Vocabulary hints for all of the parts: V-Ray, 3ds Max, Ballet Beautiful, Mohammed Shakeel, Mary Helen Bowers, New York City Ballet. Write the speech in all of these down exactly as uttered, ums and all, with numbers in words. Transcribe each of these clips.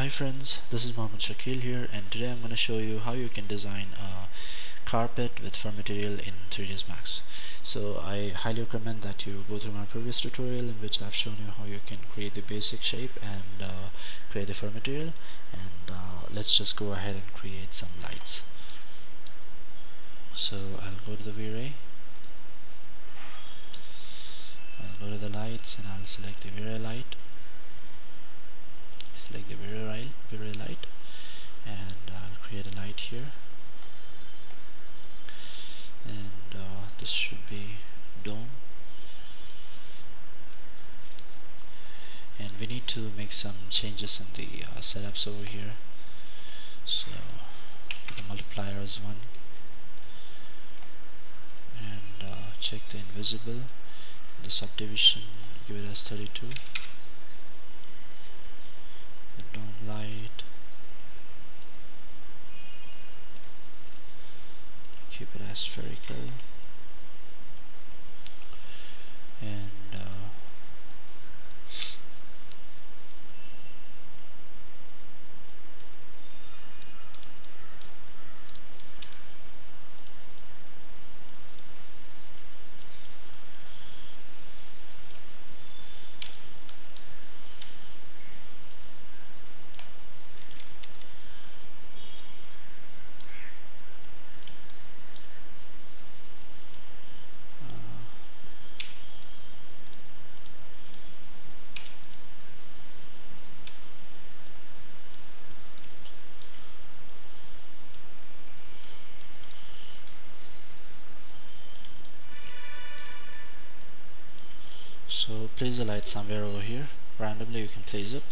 Hi friends, this is Mohammed Shakeel here, and today I'm going to show you how you can design a carpet with fur material in three D S Max. So I highly recommend that you go through my previous tutorial in which I've shown you how you can create the basic shape and uh, create the fur material, and uh, let's just go ahead and create some lights. So I'll go to the V-Ray, I'll go to the lights, and I'll select the V-Ray light. Select the V-Ray light, and I'll create a light here, and uh, this should be dome, and we need to make some changes in the uh, setups over here. So the multiplier is one, and uh, check the invisible, the subdivision, give it as thirty-two. Dome light, keep it as spherical, and uh, So place the light somewhere over here. Randomly you can place it.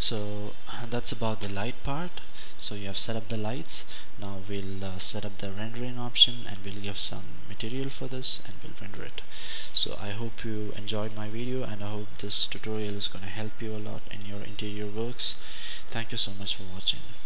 So that's about the light part. So you have set up the lights. Now we'll uh, set up the rendering option, and we'll give some material for this, and we'll render it. So I hope you enjoyed my video, and I hope this tutorial is going to help you a lot in your interior works. Thank you so much for watching.